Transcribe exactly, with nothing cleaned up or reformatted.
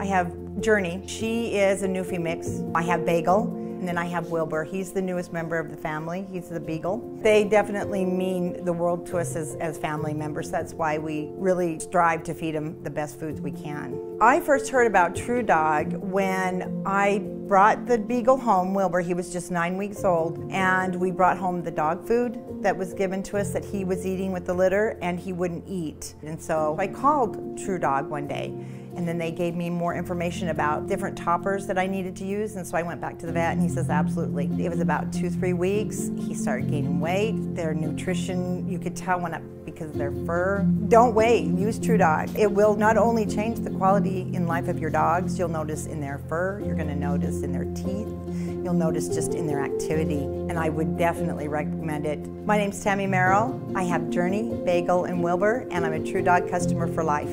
I have Journey. She is a Newfie mix. I have Bagel, and then I have Wilbur. He's the newest member of the family. He's the Beagle. They definitely mean the world to us as, as family members. That's why we really strive to feed them the best foods we can. I first heard about TruDog when I brought the Beagle home, Wilbur. He was just nine weeks old, and we brought home the dog food that was given to us that he was eating with the litter, and he wouldn't eat. And so I called TruDog one day, and then they gave me more information about different toppers that I needed to use, and so I went back to the vet, and he says, absolutely. It was about two, three weeks. He started gaining weight. Their nutrition, you could tell, went up because of their fur. Don't wait. Use TruDog. It will not only change the quality in life of your dogs, you'll notice in their fur, you're going to notice in their teeth, you'll notice just in their activity, and I would definitely recommend it. My name's Tammy Merrill. I have Journey, Bagel, and Wilbur, and I'm a TruDog customer for life.